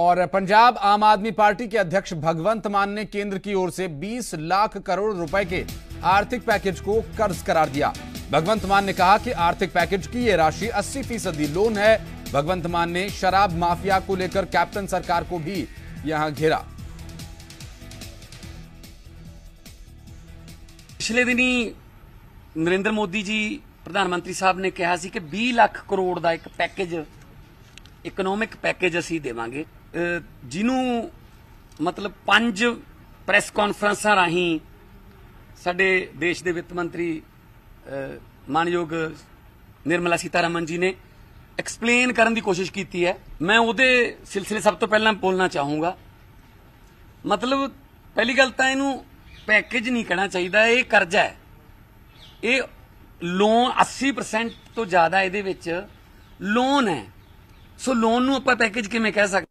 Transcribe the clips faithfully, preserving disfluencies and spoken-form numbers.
और पंजाब आम आदमी पार्टी के अध्यक्ष भगवंत मान ने केंद्र की ओर से बीस लाख करोड़ रुपए के आर्थिक पैकेज को कर्ज करार दिया। भगवंत मान ने कहा कि आर्थिक पैकेज की यह राशि अस्सी फीसदी लोन है। भगवंत मान ने शराब माफिया को लेकर कैप्टन सरकार को भी यहां घेरा। पिछले दिन ही नरेंद्र मोदी जी प्रधानमंत्री साहब ने कहा सी कि बीस लाख करोड़ का एक पैकेज इकोनॉमिक पैकेज असी देवांगे, जिन्हों मतलब पांच प्रेस कॉन्फ्रेंसा राही साडे देश दे वित्त मंत्री मानयोग निर्मला सीतारमन जी ने एक्सप्लेन करने की कोशिश की है। मैं उहदे सिलसिले सब तो पहला बोलना चाहूँगा। मतलब पहली गल तां इहनूं पैकेज नहीं कहना चाहिए, ये कर्जा है। ये लोन अस्सी परसेंट तो ज़्यादा इहदे विच लोन है। सो लोन नूं आपां पैकेज किवें कह सकते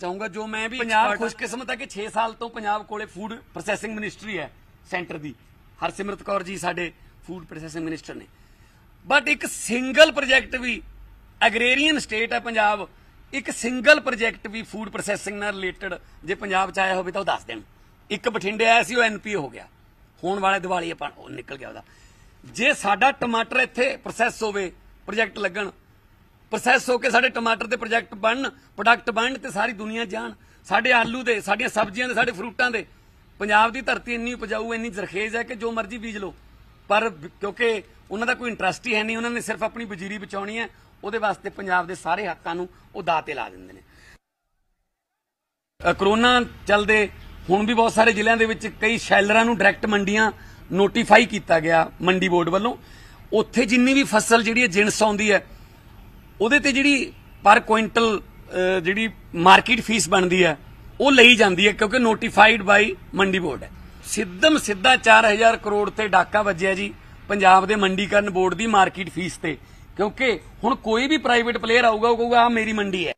चाहूंगा। जो मैं भी पंजाब खुशकिस्मत है कि छे साल तो पंजाब कोले फूड प्रोसैसिंग मिनिस्ट्री है सेंटर की, हरसिमरत कौर जी साडे फूड प्रोसैसिंग मिनिस्टर ने। बट एक सिंगल प्रोजैक्ट भी, एग्रेरियन स्टेट है पंजाब, एक सिंगल प्रोजैक्ट भी फूड प्रोसैसिंग नाल रिलेटेड जे पंजाब च आया होवे तां ओह दस देण। एक बठिंडे आया सी, ओह एनपीओ हो गया, होण वाले दिवाली निकल गया ओहदा। जे साडा टमाटर इत्थे प्रोसैस होवे, प्रोजैक्ट लगण, प्रोसैस होकर साढ़े टमाटर के प्रोजैक्ट बन, प्रोडक्ट बन तो सारी दुनिया जान। साढ़े आलू के, साढ़िया सब्जियां के, साढ़े फ्रूटां के। पंजाब की धरती इन्नी उपजाऊ, इन्नी जरखेज है कि जो मर्जी बीज लो। पर क्योंकि उन्होंने कोई इंटरस्ट ही है नहीं, उन्होंने सिर्फ अपनी बजीरी बचानी है, उहदे वास्ते पंजाब के सारे हक्कां नूं ओह दाते ला दिंदे ने। करोना चलदे हुण भी बहुत सारे जिलों के विच कई शैलरां नूं डायरैक्ट मंडियां नोटिफाई किया गया मंडी बोर्ड वालों। उत्थे जिन्नी भी फसल जिहड़ी जिणस आउंदी है ਉਹਦੇ ਤੇ ਜਿਹੜੀ पर क्विंटल ਜਿਹੜੀ मार्केट फीस बनती है वो ਲਈ ਜਾਂਦੀ है, क्योंकि नोटिफाइड बाई मंडी बोर्ड है। सिद्धम सीधा चार हज़ार करोड़ ਤੇ डाका ਵੱਜਿਆ जी पंजाब ਦੇ ਮੰਡੀਕਰਨ बोर्ड की मार्केट फीस ਤੇ, क्योंकि ਹੁਣ कोई भी प्राइवेट प्लेयर आऊगा, ਉਹ ਕਹੂਗਾ ਆ मेरी मंडी है।